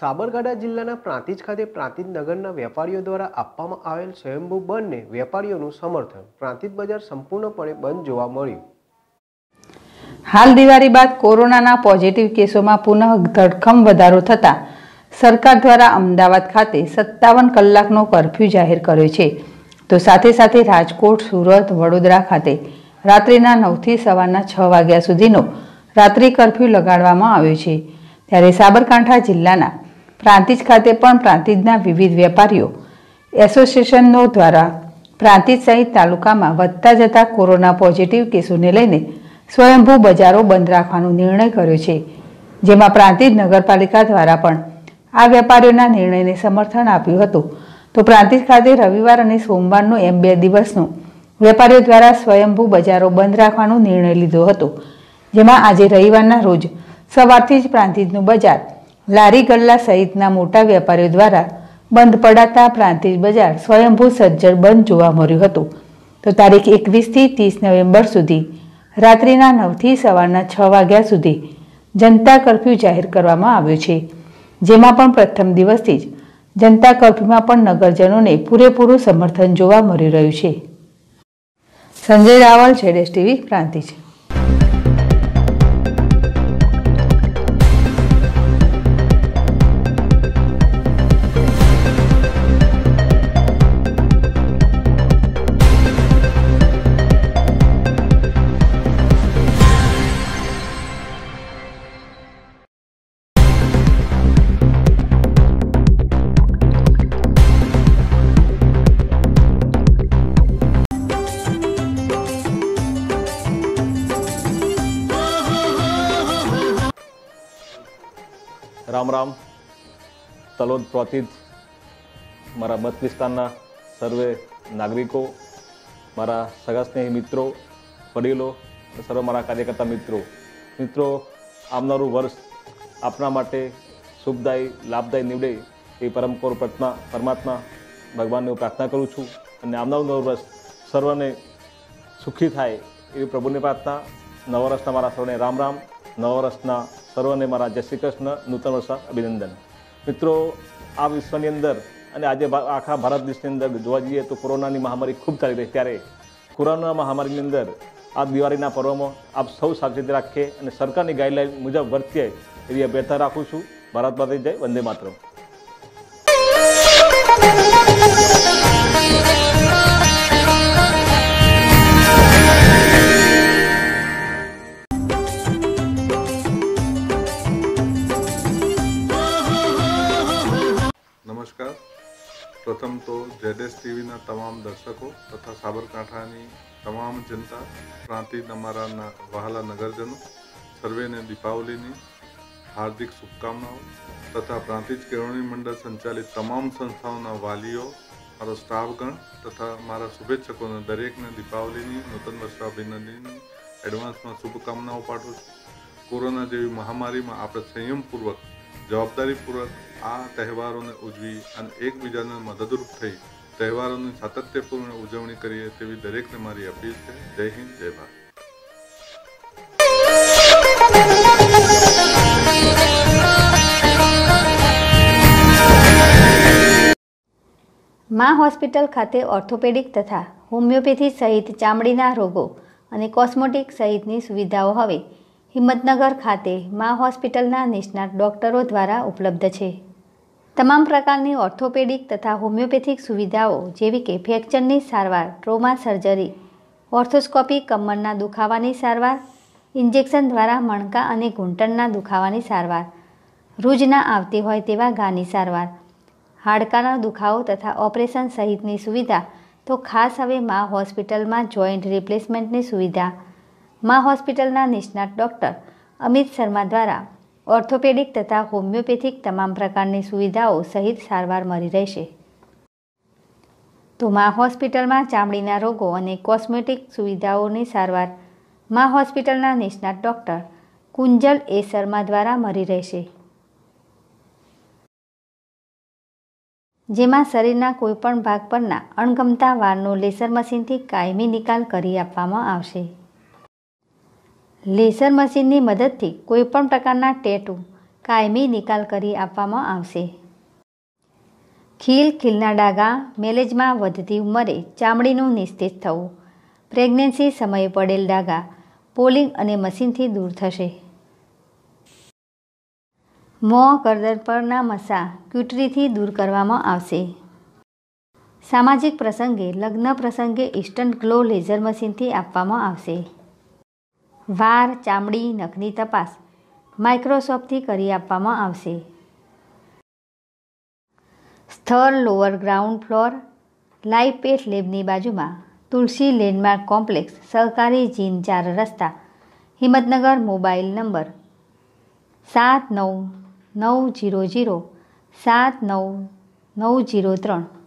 साबरकांठा जिल्लाना प्रांतिज खाते प्रांतिज नगरना व्यापारीओ द्वारा आपवामां आवेल स्वयंभू बंधने व्यापारीओनुं समर्थन। प्रांतिज बजार संपूर्णपणे बंध जोवा मळ्युं। हाल दिवाळी बाद कोरोनाना पॉजिटिव केसोमां पुनः धड़खम वधारो थता सरकार द्वारा अमदावाद खाते 57 कलाकनो कर्फ्यू जाहिर कर्यो छे, तो साथे साथे राजकोट, सूरत, वडोदरा खाते रात्रिना 9 થી સવારના 6 વાગ્યા સુધીનો રાત્રિ કર્ફ્યુ લગાડવામાં આવ્યો છે। ત્યારે સાબરકાંઠા જિલ્લાના પ્રાંતિજ ખાતે પણ પ્રાંતિજના વિવિધ વેપારીઓ એસોસિએશનનો દ્વારા પ્રાંતિજ સહિત તાલુકામાં વધતા જતા કોરોના પોઝિટિવ કેસોને લઈને સ્વયંભૂ બજારો બંધ રાખવાનો નિર્ણય કર્યો છે, જેમાં પ્રાંતિજ નગરપાલિકા દ્વારા પણ આ વેપારીઓના નિર્ણયને સમર્થન આપ્યું હતું। તો પ્રાંતિજ ખાતે રવિવાર અને સોમવારનો એમ 2 દિવસનો વેપારીઓ દ્વારા સ્વયંભૂ બજારો બંધ રાખવાનો નિર્ણય લીધો હતો, જેમાં આજે રવિવારના રોજ સવારથી જ પ્રાંતિજનું બજાર લારી ગલ્લા સહિતના મોટા વેપારીઓ દ્વારા બંધ પડાતા પ્રાંતિજ બજાર સ્વયંભૂ સજ્જડ બંધ જોવા મળ્યું હતું। તો તારીખ 21 થી 30 નવેમ્બર સુધી રાત્રિના 9 થી સવારના 6 વાગ્યા સુધી જનતા કર્ફ્યુ જાહેર કરવામાં આવ્યો છે, જેમાં પણ પ્રથમ દિવસથી જ જનતા કર્ફ્યુમાં પણ નગરજનોને પૂરેપૂરું સમર્થન જોવા મળી રહ્યું છે। Sanjay Raval, ZS TV, Prantij. राम राम। तलोद प्रांतिज मारा मत विस्तारना सर्वे नागरिकों, मारा सगा स्नेही मित्रों, वडीलों, सर्व मारा कार्यकर्ता मित्रों आवनारू वर्ष आपना माटे शुभदायी लाभदायी निवड़े ए परमकोर परमात्मा भगवान ने प्रार्थना करूँ छूँ। आवनारू नव वर्ष सर्वने सुखी थाय एवी प्रभु ने प्रार्थना। नव वर्षना मारा सर्वने राम राम। नव वर्षना सर्वने मारा जय श्री कृष्ण। नूतन वर्ष अभिनंदन। मित्रों, आ विश्वनी अंदर अने आजे आखा भारत देशनी अंदर जोवा जीए तो कोरोना महामारी खूब चाली रही, त्यारे कोरोना महामारी अंदर आ दिवाळीना पर्वमां आप सौ सावचेती राखीए अने सरकारनी गाइडलाइन मुजब वर्तीए एवी अभ्यर्थना राखूं छूं। भारत माता की जय। वंदे मातरम। प्रथम तो ZS टीवी ना तमाम दर्शकों तथा साबरकांठानी तमाम जनता, प्रांतिज अमारा वहाला नगरजनों सर्वे ने दीपावली की हार्दिक शुभकामनाओं तथा प्रांतिज केळवणी मंडल संचालित तमाम संस्थाओं वालीओ, मारो स्टाफगण तथा मारा शुभेच्छकों ने दरेक ने दीपावली नूतन वर्षाभिनंदन एडवांस में शुभकामनाओं पाठवुं छुं। कोरोना जेवी महामारी में आपणे संयमपूर्वक जवाबदारीपूर्वक आ तहेवारों ने उजवी अने एकबीजाने मददरूप थई तहेवारों ने सातत्यपूर्ण उजवणी करीए तेवी दरेकने मारी अपील छे। जय हिंद, जय भारत। माँ होस्पिटल खाते ऑर्थोपेडिक तथा होमिओपेथी सहित चामड़ीना रोगों अने कोस्मोटिक सहितनी सुविधाओं हवे हिम्मतनगर खाते माँ होस्पिટલના નિષ્ણાત ડોક્ટરો દ્વારા ઉપલબ્ધ છે। તમામ પ્રકારની ઓર્થોપેડિક તથા હોમિયોપેથિક સુવિધાઓ જેવી કે ફ્રેક્ચરની સારવાર, ટ્રોમા સર્જરી, ઓર્થોસ્કોપી કમરના દુખાવાની સારવાર, ઇન્જેક્શન દ્વારા મણકા અને ઘૂંટણના દુખાવાની સારવાર, રૂજ ના આવતી હોય તેવા ગાની સારવાર, હાડકાના દુખાવો તથા ઓપરેશન સહિતની સુવિધા તો ખાસ હવે મા હોસ્પિટલમાં જોઈન્ટ રિપ્લેસમેન્ટની સુવિધા माँ होस्पिटलना निष्णात डॉक्टर अमित शर्मा द्वारा ऑर्थोपेडिक तथा होमिओपेथिक तमाम प्रकारनी सुविधाओं सहित सारवार मळी रहेशे। तो माँ होस्पिटल में चामड़ीना रोगों अने कोस्मेटिक सुविधाओनी सारवार माँ होस्पिटलना निष्णात डॉक्टर कुंजल A. शर्मा द्वारा मळी रहेशे, जेमां शरीरना कोईपण भाग परना अणगमता वारनो लेसर मशीनथी कायमी निकाल करी आपवामां आवशे। लेसर मशीननी मददथी कोईपण प्रकारना टेटू कायमी निकाल करी आपवामां आवशे। खील खीलना डागा मेलेज में वधती उमरे चामड़ीनू निस्तेज थवुं प्रेग्नेंसी समय पड़ेल डागा पोलिंग अने मशीन थी दूर थशे। मों करदर परना मसा क्यूटरी थी दूर करवामां आवशे। सामाजिक प्रसंगे लग्न प्रसंगे ईस्टर्न ग्लो लेजर मशीन थी आपवामां आवशे। वार चामड़ी नखनी तपास माइक्रोस्कोप थी करी आपवामां आवशे। स्थल लोअर ग्राउंड फ्लोर लाइपेट लेबनी बाजू में तुलसी लैंडमार्क कॉम्प्लेक्स सहकारी जीन 4 रस्ता हिम्मतनगर मोबाइल नंबर 799007990 3।